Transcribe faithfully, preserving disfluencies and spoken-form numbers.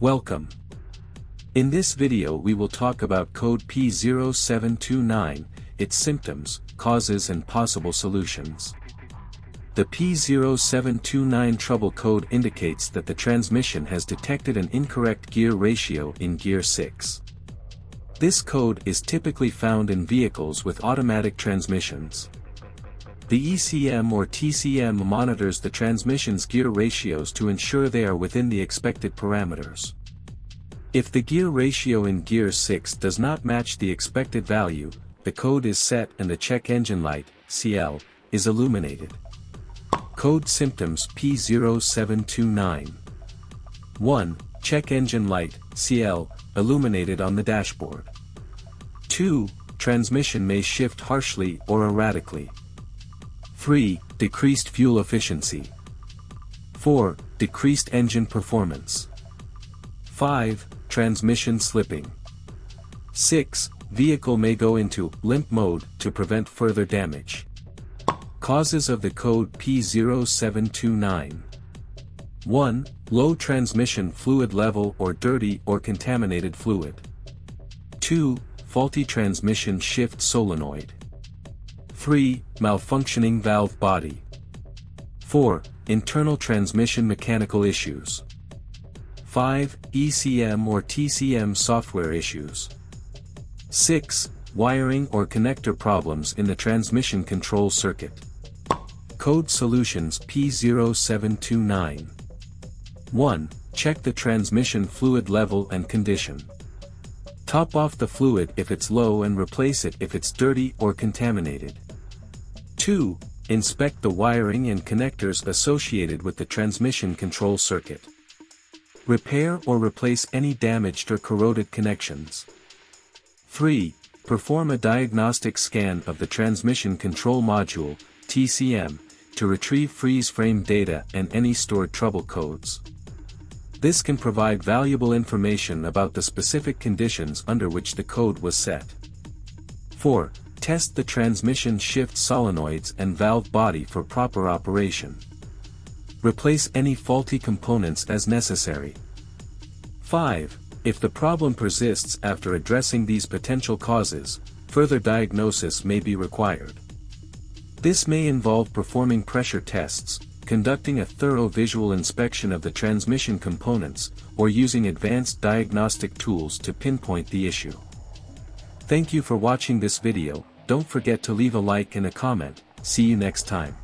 Welcome. In this video we will talk about code P zero seven two nine, its symptoms, causes and possible solutions. The P zero seven two nine trouble code indicates that the transmission has detected an incorrect gear ratio in gear six. This code is typically found in vehicles with automatic transmissions. The E C M or T C M monitors the transmission's gear ratios to ensure they are within the expected parameters. If the gear ratio in gear six does not match the expected value, the code is set and the check engine light, C E L, is illuminated. Code symptoms P zero seven two nine. one. Check engine light, C E L, illuminated on the dashboard. two. Transmission may shift harshly or erratically. three. Decreased fuel efficiency. four. Decreased engine performance. five. Transmission slipping. six. Vehicle may go into limp mode to prevent further damage. Causes of the code P zero seven two nine. one. Low transmission fluid level or dirty or contaminated fluid. two. Faulty transmission shift solenoid. three. Malfunctioning valve body. four. Internal transmission mechanical issues. five. E C M or T C M software issues. six. Wiring or connector problems in the transmission control circuit. Code solutions P zero seven two nine. one. Check the transmission fluid level and condition. Top off the fluid if it's low and replace it if it's dirty or contaminated. two. Inspect the wiring and connectors associated with the transmission control circuit. Repair or replace any damaged or corroded connections. three. Perform a diagnostic scan of the transmission control module, T C M, to retrieve freeze frame data and any stored trouble codes. This can provide valuable information about the specific conditions under which the code was set. four. Test the transmission shift solenoids and valve body for proper operation. Replace any faulty components as necessary. five. If the problem persists after addressing these potential causes, further diagnosis may be required. This may involve performing pressure tests, conducting a thorough visual inspection of the transmission components, or using advanced diagnostic tools to pinpoint the issue. Thank you for watching this video. Don't forget to leave a like and a comment. See you next time.